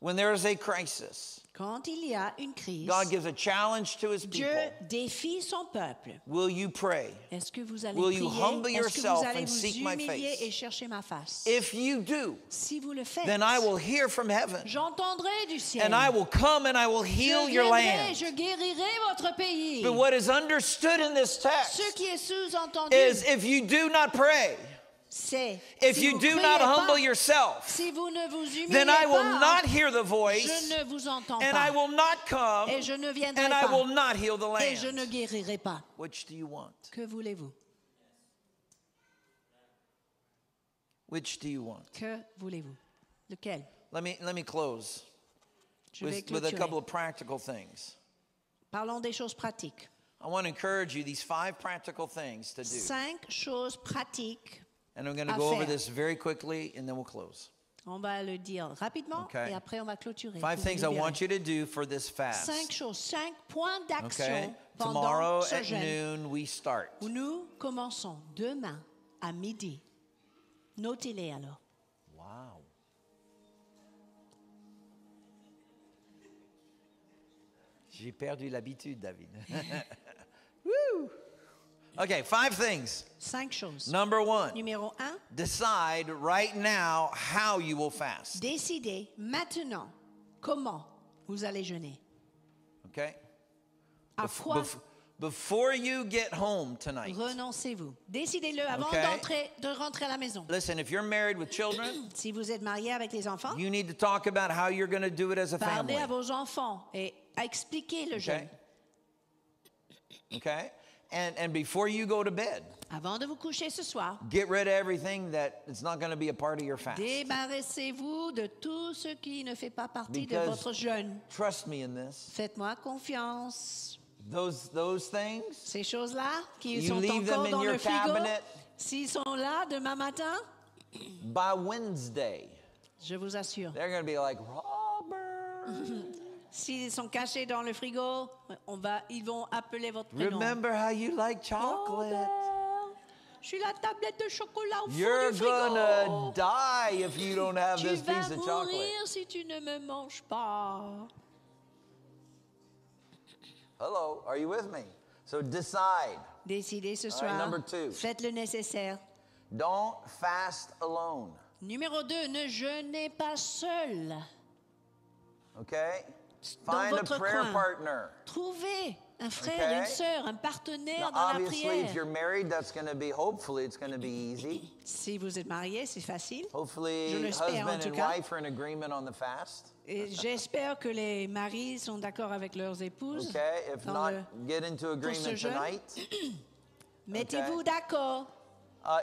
When there is a crisis, quand il y a une crise, God gives a challenge to his people. Dieu défie son peuple. Will you pray? Est-ce que vous allez prier? Will you humble yourself and seek my face? Et chercher ma face? If you do, si vous le faites, then I will hear from heaven. J'entendrai du ciel. And I will come and I will heal your land. Je guérirai votre pays. But what is understood in this text is if you do not pray, if you do not humble yourself, then I will not hear the voice, and I will not come, and I will not heal the land. Which do you want? Que voulez-vous? Which do you want? Que voulez-vous? Lequel? Let me close with a couple of practical things. Parlons des choses pratiques. I want to encourage you these 5 practical things to do. 5 choses pratiques. And I'm going to go over this very quickly, and then we'll close. On va le dire rapidement, et après on va clôturer. 5 things I want you to do for this fast. 5 points d'action pendant ce jeûne. Tomorrow at noon we start. Nous commençons demain à midi. Notez-les alors. Wow. J'ai perdu l'habitude, David. Woo! Okay, 5 things. 5 choses. Number 1. Numéro 1. Decide right now how you will fast. Décidez maintenant comment vous allez jeûner. Okay. À quoi? Before you get home tonight. Renoncez-vous. Décidez-le avant de rentrer à la maison. Listen, if you're married with children, si vous êtes marié avec les enfants, you need to talk about how you're going to do it as a family. Parlez à vos enfants et expliquez le jeûne. Okay. And before you go to bed, avant de vous coucher ce soir, get rid of everything that is not going to be a part of your fast. Débarrassez-vous de tout ce qui ne fait pas partie de votre jeûne. Trust me in this. Faites-moi confiance. Those things. Ces choses-là qui sont encore dans le frigo. S'ils sont là demain matin, by Wednesday, je vous assure, they're going to be like Robert. S'ils sont cachés dans le frigo, ils vont appeler votre prénom. Remember how you like chocolate. Oh, je suis la tablette de chocolat au fond du frigo. You're gonna die if you don't have this piece of chocolate. Tu vas mourir si tu ne me manges pas. Hello, are you with me? So decide. Décidez ce soir. Faites le nécessaire. Don't fast alone. Numéro 2, ne jeûnez pas seul. OK? Dans votre coin. Trouvez un frère, une sœur, un partenaire dans la prière. Si vous êtes marié, c'est facile. Je l'espère en tout cas. Et j'espère que les maris sont d'accord avec leurs épouses. Pour ce jeûne. Mettez-vous d'accord.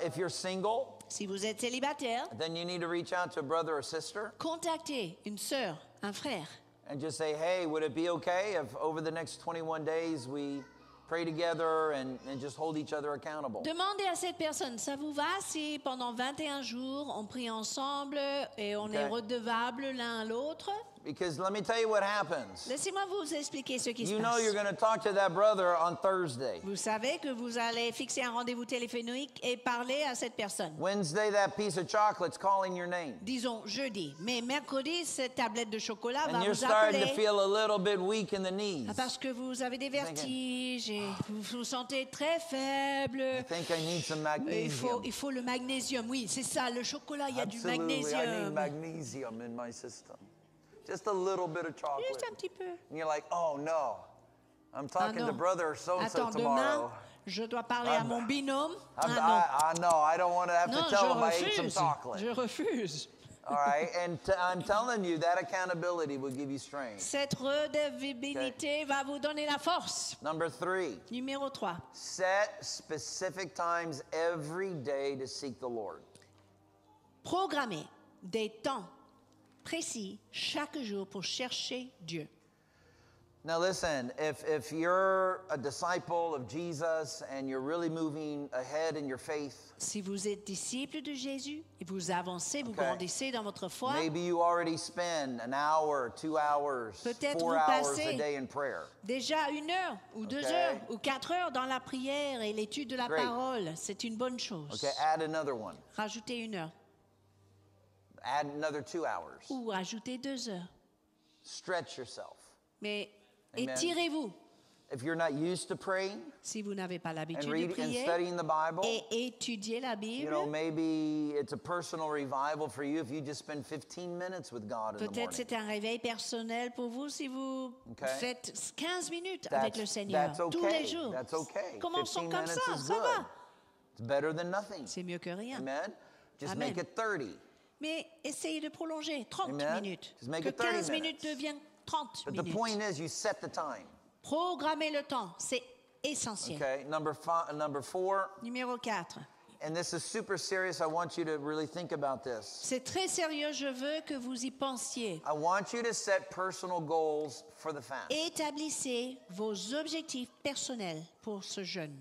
If you're single, si vous êtes célibataire, then you need to reach out to a brother or sister. Contactez une sœur, un frère. And just say, hey, would it be okay if over the next 21 days we pray together and just hold each other accountable? Demandez à cette personne, ça vous va si pendant 21 jours on prie ensemble et on est redevable l'un à l'autre? Because let me tell you what happens. Laissez-moi vous expliquer ce qui se passe. You know you're going to talk to that brother on Thursday. Vous savez que vous allez fixer un rendez-vous téléphonique et parler à cette personne. Wednesday, that piece of chocolate's calling your name. Disons jeudi, mais mercredi cette tablette de chocolat va vous appeler. And you're starting to feel a little bit weak in the knees. Parce que vous avez des vertiges et vous vous sentez très faible. I think I need some magnesium. Il faut le magnésium. Oui, c'est ça. Le chocolat, il y a du magnésium. Absolutely, I need magnesium in my system. Just a little bit of chocolate. Juste un petit peu. And you're like, oh no, I'm talking to brother so-and-so tomorrow. Demain, je dois parler à mon binôme. I don't want to have to tell him I ate some chocolate. Je refuse. All right, and I'm telling you that accountability will give you strength. Cette redevabilité va vous donner la force. Number 3. Numéro 3. Set specific times every day to seek the Lord. Programmez des temps précis chaque jour pour chercher Dieu. Now listen, if you're a disciple of Jesus and you're really moving ahead in your faith, si vous êtes disciple de Jésus et vous avancez, vous grandissez dans votre foi, maybe you already spend an hour, 2 hours, 4 hours a day in prayer. Déjà 1 heure ou 2 heures ou 4 heures dans la prière et l'étude de la parole, c'est une bonne chose. Okay, add another one. Rajoutez 1 heure. Add another 2 hours. Ou ajoutez 2 heures. Stretch yourself. Mais étirez-vous. If you're not used to praying, si vous n'avez pas l'habitude de prier et étudier la Bible, you know, maybe it's a personal revival for you if you just spend 15 minutes with God in the morning. Peut-être c'est un réveil personnel pour vous si vous faites 15 minutes avec le Seigneur tous les jours. That's okay. Commençons comme ça, ça va. It's better than nothing. C'est mieux que rien. Amen. Just make it 30. Mais essayez de prolonger 30 minutes. Que 15 minutes deviennent 30 minutes. But the point is, you set the time. Programmez le temps, c'est essentiel. Okay, number 4. Numéro 4. And this is super serious. I want you to really think about this. C'est très sérieux. Je veux que vous y pensiez. I want you to set personal goals for the fast. Établissez vos objectifs personnels pour ce jeûne.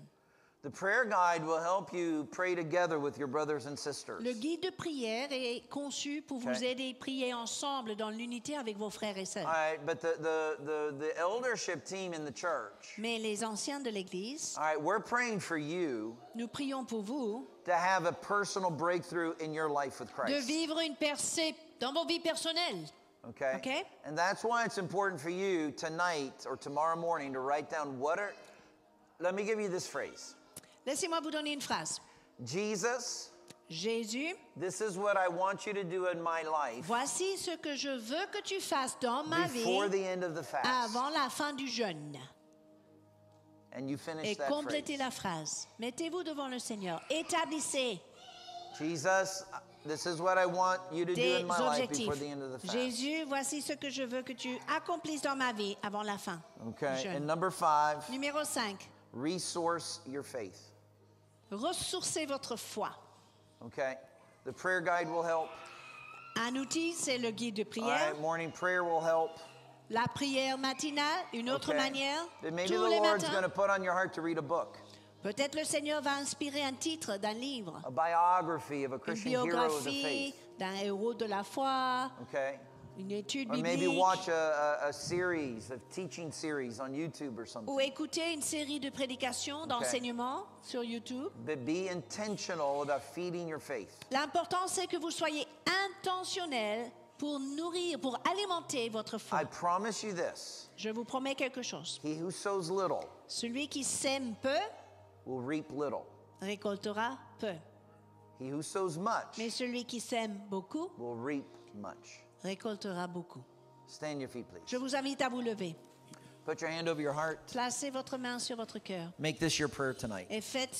The prayer guide will help you pray together with your brothers and sisters. Le guide de prière est conçu pour vous aider à prier ensemble dans l'unité avec vos frères et sœurs. All right, but the eldership team in the church. Mais les anciens de l'église. All right, we're praying for you. Nous prions pour vous. To have a personal breakthrough in your life with Christ. De vivre une percée dans vos vies personnelles. Okay? And that's why it's important for you tonight or tomorrow morning to write down let me give you this phrase. Laissez-moi vous donner une phrase. Jésus, this is what I want you to do in my life. Voici ce que je veux que tu fasses dans ma vie avant la fin du jeûne. And you finish et complétez la phrase. Mettez-vous devant le Seigneur. Établissez. Jesus, this is what I want you to do in my life before the end of the fast. Jésus, voici ce que je veux que tu accomplisses dans ma vie avant la fin du jeûne. And number 5. Numéro 5. Resource your faith. Ressourcez votre foi. Okay. The prayer guide will help. Un outil, c'est le guide de prière. All right, morning prayer will help. La prière matinale, une autre manière. But maybe the Lord's going to put on your heart to read a book. Peut-être le Seigneur va inspirer un titre d'un livre. A biography of a Christian hero of the faith. Une biographie d'un héros de la foi. Okay. Une étude biblique. Or maybe watch a series, a teaching series on YouTube or something. Ou écouter une série de prédications, d'enseignements sur YouTube. But be intentional about feeding your faith. L'important c'est que vous soyez intentionnel pour nourrir, pour alimenter votre foi. I promise you this. Je vous promets quelque chose. He who sows little. Celui qui sème peu will reap little. Récoltera peu. He who sows much Mais celui qui sème beaucoup will reap much. Récoltera beaucoup. Stand your feet, please. Je vous invite à vous lever. Put your hand over your heart. Placez votre main sur votre cœur. Make this your prayer tonight. Et faites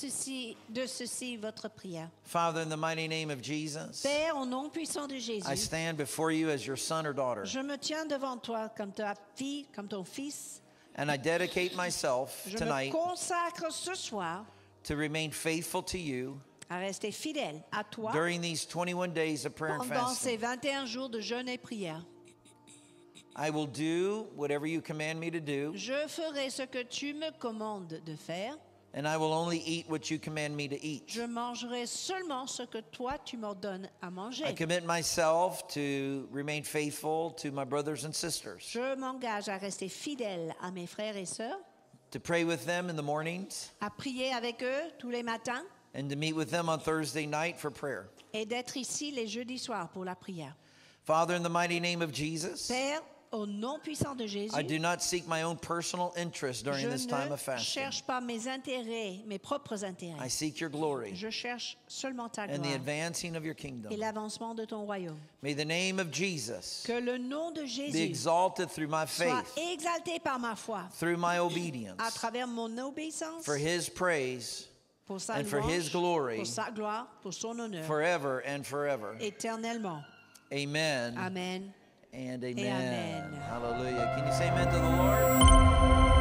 de ceci votre prière. Father, in the mighty name of Jesus, Père, au nom puissant de Jésus, I stand before you as your son or daughter. Je me tiens devant toi comme ta fille, comme ton fils. And I dedicate myself tonight. Je me consacre ce soir. To remain faithful to you. À rester fidèle à toi. During these 21 days of prayer and fasting. Pendant ces 21 jours de jeûne et prière. I will do whatever you command me to do. Je ferai ce que tu me commandes de faire. And I will only eat what you command me to eat. Je mangerai seulement ce que toi tu m'ordonnes à manger. I commit myself to remain faithful to my brothers and sisters. Je m'engage à rester fidèle à mes frères et sœurs. To pray with them in the mornings. À prier avec eux tous les matins. And to meet with them on Thursday night for prayer. Et d'être ici les jeudis soirs pour la prière. Father, in the mighty name of Jesus. Père, au nom puissant de Jésus, I do not seek my own personal interest during this time of fasting. Je ne cherche pas mes intérêts, mes propres intérêts. I seek your glory. Je cherche seulement ta gloire. And the advancing of your kingdom. Et l'avancement de ton royaume. May the name of Jesus. Que le nom de Jésus. Be exalted through my faith. Soit exalté par ma foi. Through my obedience. À travers mon obéissance. For his praise. Pour sa louange. And for his glory. Pour sa gloire, pour son honneur. Forever and forever. Éternellement. Amen. Amen. And amen. Amen. Hallelujah. Can you say amen to the Lord?